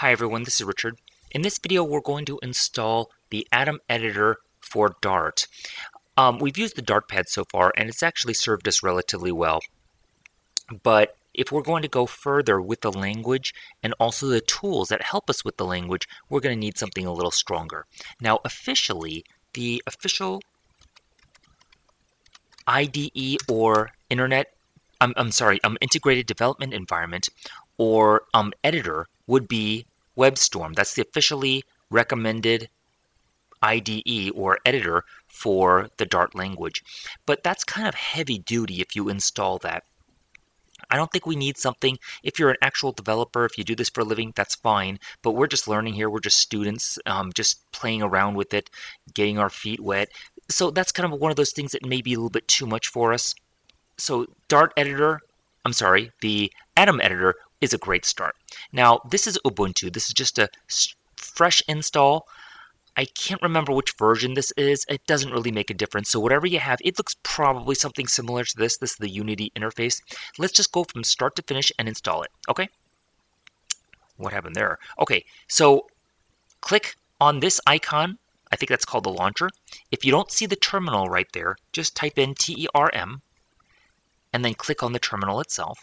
Hi everyone, this is Richard. In this video we're going to install the Atom Editor for Dart. We've used the DartPad so far and it's actually served us relatively well. But if we're going to go further with the language and also the tools that help us with the language, we're going to need something a little stronger. Now officially, the official IDE or integrated development environment or editor would be WebStorm. That's the officially recommended IDE or editor for the Dart language. But that's kind of heavy duty if you install that. I don't think we need something. If you're an actual developer, if you do this for a living, that's fine. But we're just learning here. We're just students, just playing around with it, getting our feet wet. So that's kind of one of those things that may be a little bit too much for us. So the Atom Editor is a great start. Now, this is Ubuntu. This is just a fresh install. I can't remember which version this is. It doesn't really make a difference. So whatever you have, it looks probably something similar to this. This is the Unity interface. Let's just go from start to finish and install it. Okay. What happened there? Okay. So click on this icon. I think that's called the launcher. If you don't see the terminal right there, just type in TERM and then click on the terminal itself.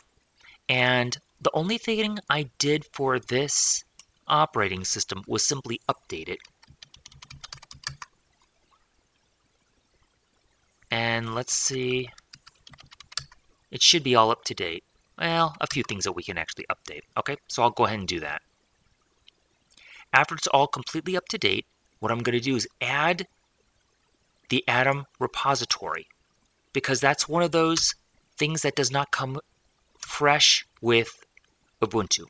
And the only thing I did for this operating system was simply update it. And let's see, it should be all up to date. Well, a few things that we can actually update. Okay, so I'll go ahead and do that. After it's all completely up to date, what I'm going to do is add the Atom repository, because that's one of those things that does not come fresh with Ubuntu.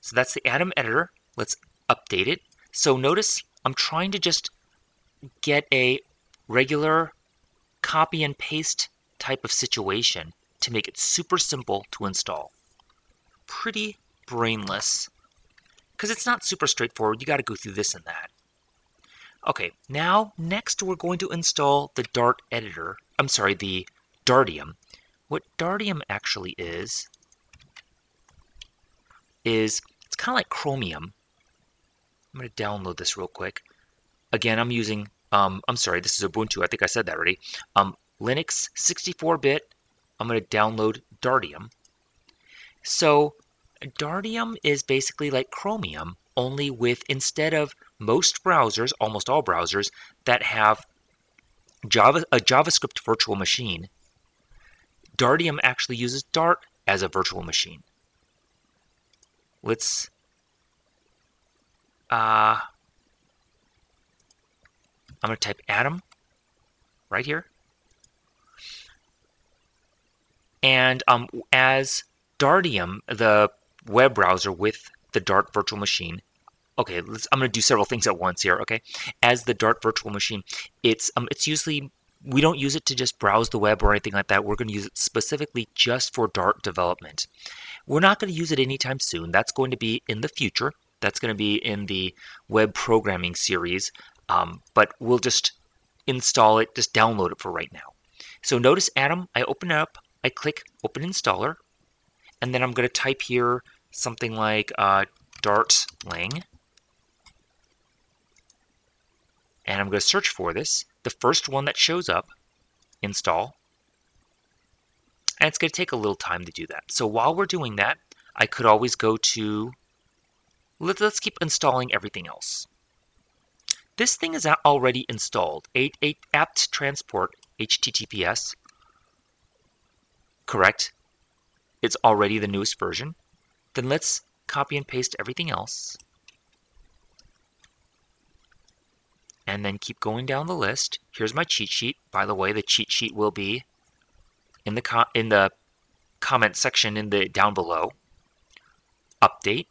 So that's the Atom Editor. Let's update it. So notice I'm trying to just get a regular copy and paste type of situation to make it super simple to install. Pretty brainless, because it's not super straightforward. You got to go through this and that. Okay, now next we're going to install the Dartium. What Dartium actually is it's kind of like Chromium. I'm going to download this real quick. Again, I'm using this is Ubuntu. I think I said that already. Linux 64-bit. I'm going to download Dartium. So Dartium is basically like Chromium, only with, instead of most browsers, almost all browsers that have a JavaScript virtual machine, Dartium actually uses Dart as a virtual machine. Let's I'm going to type Atom right here. And as Dartium, the web browser with the Dart virtual machine, okay, I'm going to do several things at once here, okay? As the Dart virtual machine, it's usually, we don't use it to just browse the web or anything like that. We're going to use it specifically just for Dart development. We're not going to use it anytime soon. That's going to be in the future. That's going to be in the web programming series. But we'll just install it, just download it for right now. So notice Atom, I open it up, I click Open Installer, and then I'm going to type here something like Dart Lang, and I'm going to search for this. The first one that shows up, install, and it's going to take a little time to do that. So while we're doing that, I could always go to, let's keep installing everything else. This thing is already installed. Apt transport HTTPS. Correct. It's already the newest version. Then let's copy and paste everything else. And then keep going down the list. Here's my cheat sheet. By the way, the cheat sheet will be in the comment section down below. Update.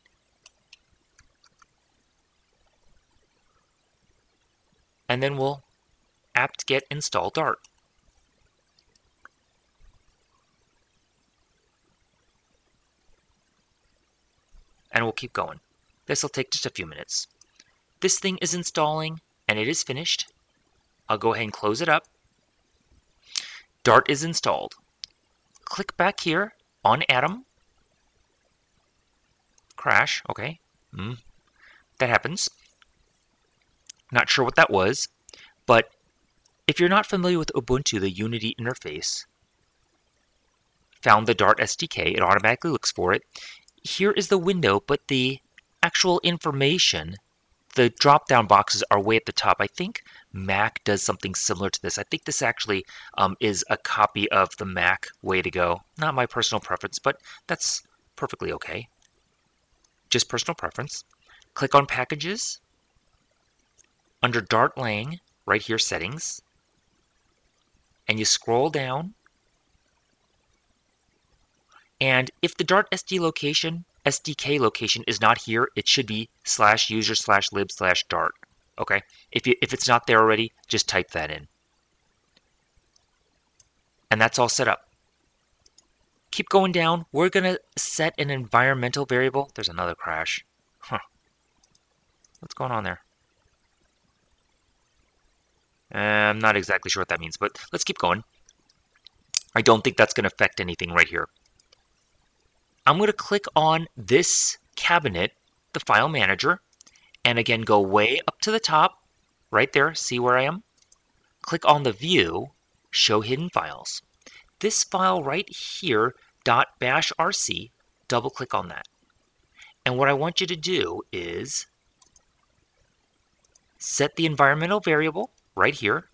And then we'll apt-get install Dart. And we'll keep going. This will take just a few minutes. This thing is installing, and it is finished. I'll go ahead and close it up. Dart is installed. Click back here on Atom. Crash, okay. That happens. Not sure what that was, but if you're not familiar with Ubuntu, the Unity interface, found the Dart SDK, it automatically looks for it. Here is the window, but the actual information, the drop-down boxes are way at the top. I think Mac does something similar to this. I think this actually is a copy of the Mac way to go. Not my personal preference, but that's perfectly okay. Just personal preference. Click on Packages. Under Dart Lang, right here, Settings. And you scroll down. And if the Dart SDK location is not here, it should be /user/lib/dart. Okay, if it's not there already, just type that in. And that's all set up. Keep going down. We're gonna set an environmental variable. There's another crash. What's going on there? I'm not exactly sure what that means, but let's keep going. I don't think that's gonna affect anything right here. I'm going to click on this cabinet, the file manager, and again go way up to the top, right there, see where I am? Click on the view, show hidden files. This file right here, .bashrc, double click on that. And what I want you to do is set the environmental variable right here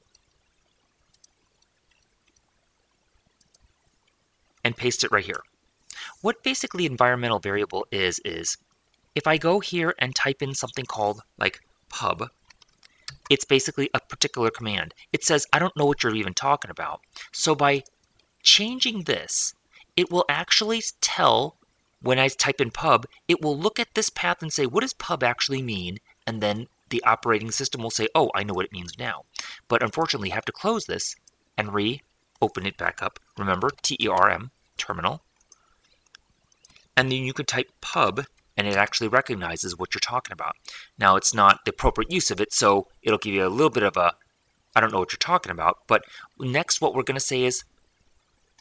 and paste it right here. What basically environmental variable is if I go here and type in something called like pub, it's basically a particular command. It says, I don't know what you're even talking about. So by changing this, it will actually tell when I type in pub, it will look at this path and say, what does pub actually mean? And then the operating system will say, oh, I know what it means now. But unfortunately, you have to close this and reopen it back up. Remember, TERM, terminal. And then you could type pub, and it actually recognizes what you're talking about. Now, it's not the appropriate use of it, so it'll give you a little bit of a, I don't know what you're talking about. But next, what we're going to say is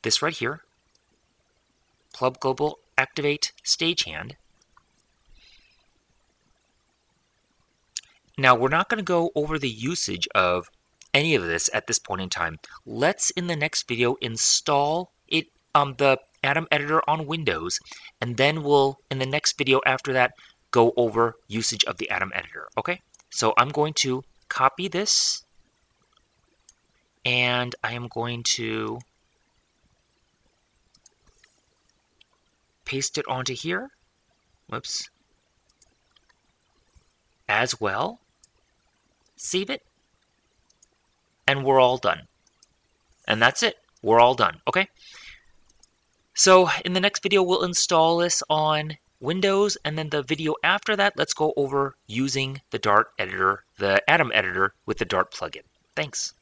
this right here, pub global activate stagehand. Now, we're not going to go over the usage of any of this at this point in time. Let's, in the next video, install it on the Atom Editor on Windows, and then we'll, in the next video after that, go over usage of the Atom Editor, okay? So I'm going to copy this, and I am going to paste it onto here, whoops, as well, save it, and we're all done. And that's it, we're all done, okay? So in the next video, we'll install this on Windows, and then the video after that, let's go over using the Dart Editor, the Atom Editor with the Dart plugin. Thanks.